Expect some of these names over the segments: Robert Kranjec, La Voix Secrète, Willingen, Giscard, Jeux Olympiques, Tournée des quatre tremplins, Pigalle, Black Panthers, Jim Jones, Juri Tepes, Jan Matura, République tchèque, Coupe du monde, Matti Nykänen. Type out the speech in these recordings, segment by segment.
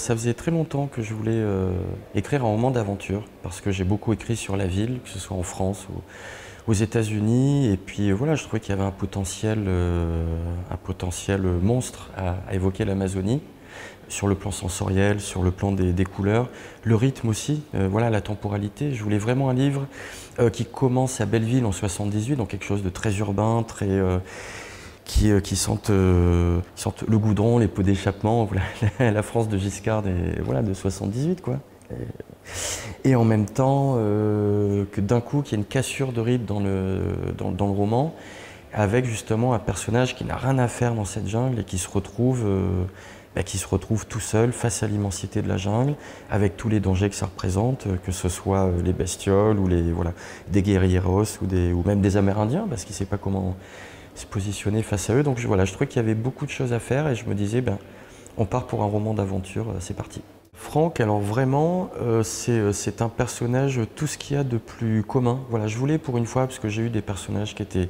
Ça faisait très longtemps que je voulais écrire un roman d'aventure, parce que j'ai beaucoup écrit sur la ville, que ce soit en France ou aux États-Unis, et puis voilà, je trouvais qu'il y avait un potentiel monstre à évoquer l'Amazonie, sur le plan sensoriel, sur le plan des couleurs, le rythme aussi, voilà, la temporalité. Je voulais vraiment un livre qui commence à Belleville en 78, donc quelque chose de très urbain, très... qui sentent le goudron, les pots d'échappement, voilà, la France de Giscard voilà, de 78, quoi. Et en même temps, que d'un coup, qu'il y ait une cassure de rythme dans le roman, avec justement un personnage qui n'a rien à faire dans cette jungle et qui se retrouve tout seul face à l'immensité de la jungle, avec tous les dangers que ça représente, que ce soit les bestioles ou des guerrilleros ou même des Amérindiens, parce qu'il ne sait pas comment se positionner face à eux. Donc voilà, je trouvais qu'il y avait beaucoup de choses à faire et je me disais, ben, on part pour un roman d'aventure, c'est parti. Franck, alors vraiment, c'est un personnage, tout ce qu'il y a de plus commun. Voilà, je voulais pour une fois, parce que j'ai eu des personnages qui étaient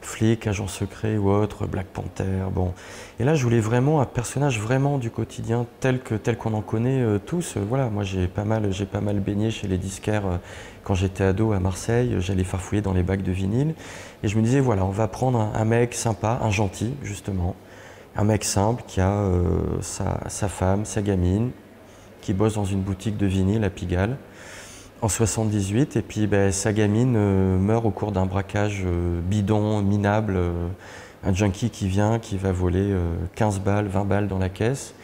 flics, agents secrets ou autres, Black Panthers, bon. Et là, je voulais vraiment un personnage vraiment du quotidien, tel qu'on en connaît tous. Voilà, moi j'ai pas mal baigné chez les disquaires quand j'étais ado à Marseille. J'allais farfouiller dans les bacs de vinyle et je me disais, voilà, on va prendre un mec sympa, un gentil justement, un mec simple qui a sa femme, sa gamine, qui bosse dans une boutique de vinyle à Pigalle. En 78, et puis ben, sa gamine meurt au cours d'un braquage bidon, minable, un junkie qui vient, qui va voler 15 balles, 20 balles dans la caisse,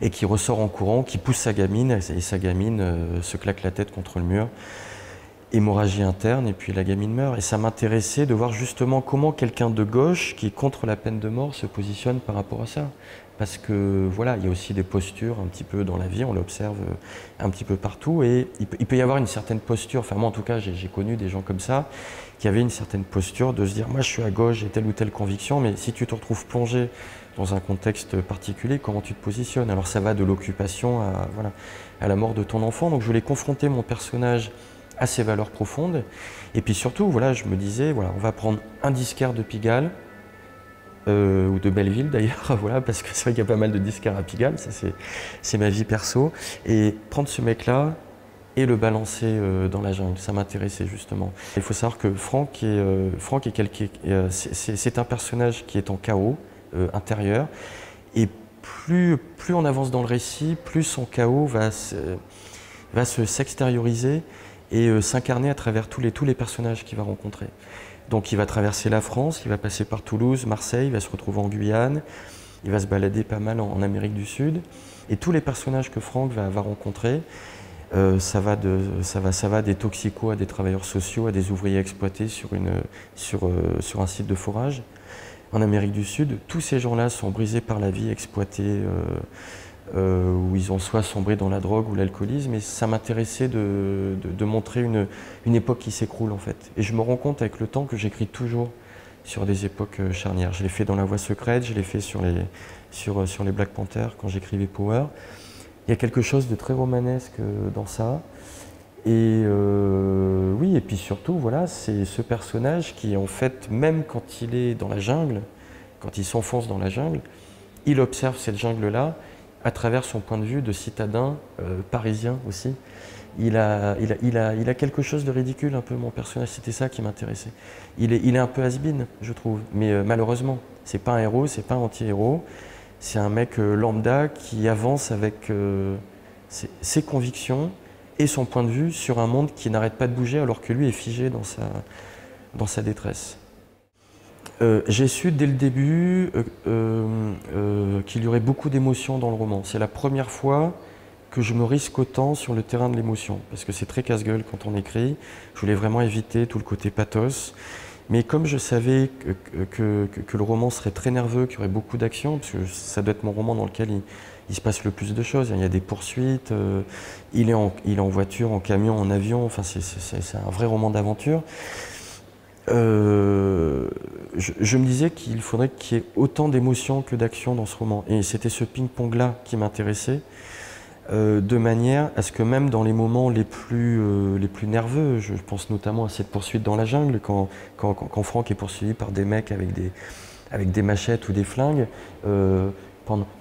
et qui ressort en courant, qui pousse sa gamine, et sa gamine se claque la tête contre le mur, hémorragie interne, et puis la gamine meurt. Et ça m'intéressait de voir justement comment quelqu'un de gauche, qui est contre la peine de mort, se positionne par rapport à ça. Parce que voilà, il y a aussi des postures un petit peu dans la vie, on l'observe un petit peu partout et il peut y avoir une certaine posture, enfin moi en tout cas j'ai connu des gens comme ça, qui avaient une certaine posture de se dire moi je suis à gauche, j'ai telle ou telle conviction, mais si tu te retrouves plongé dans un contexte particulier, comment tu te positionnes? Alors ça va de l'occupation à la mort de ton enfant, donc je voulais confronter mon personnage à ses valeurs profondes et puis surtout voilà, je me disais voilà, on va prendre un disquaire de Pigalle, ou de Belleville d'ailleurs, voilà, parce que c'est vrai qu'il y a pas mal de disquaires à Pigalle, ça c'est ma vie perso, et prendre ce mec-là et le balancer dans la jungle, ça m'intéressait justement. Il faut savoir que Franck c'est un personnage qui est en chaos intérieur, et plus on avance dans le récit, plus son chaos va s'extérioriser et s'incarner à travers tous les personnages qu'il va rencontrer. Donc il va traverser la France, il va passer par Toulouse, Marseille, il va se retrouver en Guyane, il va se balader pas mal en Amérique du Sud. Et tous les personnages que Franck va rencontrer, ça va des toxicos à des travailleurs sociaux, à des ouvriers exploités sur un site de forage. En Amérique du Sud, tous ces gens-là sont brisés par la vie, exploités, où ils ont soit sombré dans la drogue ou l'alcoolisme, et ça m'intéressait de montrer une époque qui s'écroule en fait. Et je me rends compte avec le temps que j'écris toujours sur des époques charnières. Je l'ai fait dans La Voix Secrète, je l'ai fait sur les Black Panthers quand j'écrivais Power. Il y a quelque chose de très romanesque dans ça. Et oui, et puis surtout, voilà, c'est ce personnage qui en fait, même quand il est dans la jungle, quand il s'enfonce dans la jungle, il observe cette jungle-là, à travers son point de vue de citadin parisien aussi. Il a quelque chose de ridicule un peu, mon personnage, c'était ça qui m'intéressait. Il est un peu has-been, je trouve, mais malheureusement, c'est pas un héros, c'est pas un anti-héros, c'est un mec lambda qui avance avec ses convictions et son point de vue sur un monde qui n'arrête pas de bouger alors que lui est figé dans sa détresse. J'ai su dès le début qu'il y aurait beaucoup d'émotions dans le roman. C'est la première fois que je me risque autant sur le terrain de l'émotion, parce que c'est très casse-gueule quand on écrit. Je voulais vraiment éviter tout le côté pathos. Mais comme je savais que le roman serait très nerveux, qu'il y aurait beaucoup d'action, parce que ça doit être mon roman dans lequel il se passe le plus de choses. Il y a des poursuites, il est en voiture, en camion, en avion. Enfin, c'est un vrai roman d'aventure. Je me disais qu'il faudrait qu'il y ait autant d'émotions que d'actions dans ce roman. Et c'était ce ping-pong-là qui m'intéressait, de manière à ce que même dans les moments les plus nerveux, je pense notamment à cette poursuite dans la jungle, quand Franck est poursuivi par des mecs avec des machettes ou des flingues,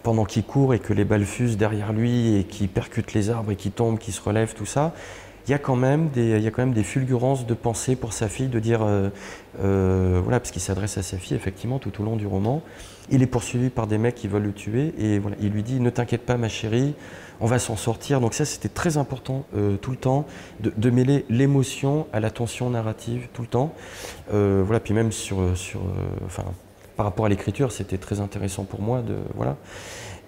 pendant qu'il court et que les balles fusent derrière lui et qu'il percute les arbres et qu'il tombe, qu'il se relève, tout ça, il y a quand même des fulgurances de pensée pour sa fille, de dire, voilà, parce qu'il s'adresse à sa fille effectivement tout au long du roman. Il est poursuivi par des mecs qui veulent le tuer et voilà, il lui dit « Ne t'inquiète pas ma chérie, on va s'en sortir ». Donc ça, c'était très important tout le temps, de mêler l'émotion à la tension narrative tout le temps. Voilà, puis même par rapport à l'écriture, c'était très intéressant pour moi de... Voilà.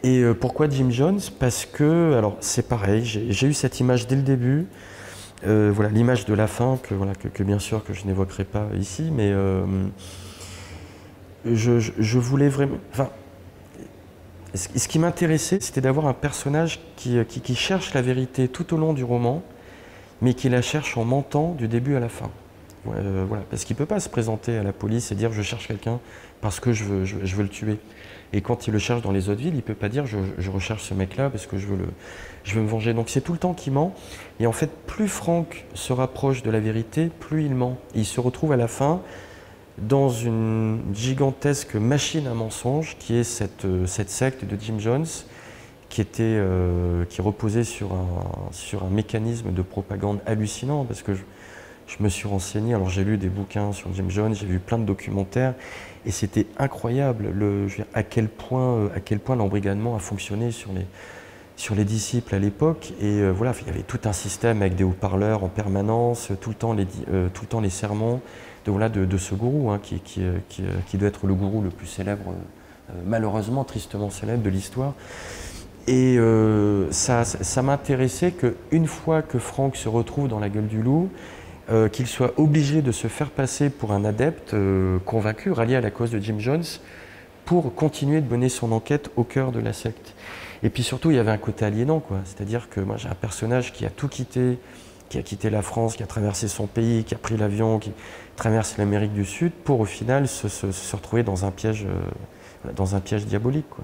Et pourquoi Jim Jones? Parce que, alors c'est pareil, j'ai eu cette image dès le début, voilà, l'image de la fin, que bien sûr que je n'évoquerai pas ici, mais je voulais vraiment... Enfin, ce qui m'intéressait, c'était d'avoir un personnage qui cherche la vérité tout au long du roman, mais qui la cherche en mentant du début à la fin. Voilà, parce qu'il ne peut pas se présenter à la police et dire « je cherche quelqu'un parce que je veux le tuer ». Et quand il le cherche dans les autres villes, il ne peut pas dire « je recherche ce mec-là parce que je veux me venger ». Donc c'est tout le temps qu'il ment. Et en fait, plus Franck se rapproche de la vérité, plus il ment. Et il se retrouve à la fin dans une gigantesque machine à mensonges qui est cette secte de Jim Jones qui reposait sur un mécanisme de propagande hallucinant, parce que je me suis renseigné, alors j'ai lu des bouquins sur Jim Jones, j'ai vu plein de documentaires, et c'était incroyable à quel point l'embrigadement a fonctionné sur les disciples à l'époque. Et voilà, il y avait tout un système avec des haut-parleurs en permanence, tout le temps les sermons de ce gourou, hein, qui doit être le gourou le plus célèbre, malheureusement tristement célèbre de l'histoire. Et ça m'intéressait qu'une fois que Franck se retrouve dans la gueule du loup, qu'il soit obligé de se faire passer pour un adepte convaincu, rallié à la cause de Jim Jones, pour continuer de mener son enquête au cœur de la secte. Et puis surtout, il y avait un côté aliénant, c'est-à-dire que moi j'ai un personnage qui a tout quitté, qui a quitté la France, qui a traversé son pays, qui a pris l'avion, qui traverse l'Amérique du Sud, pour au final se retrouver dans un piège diabolique.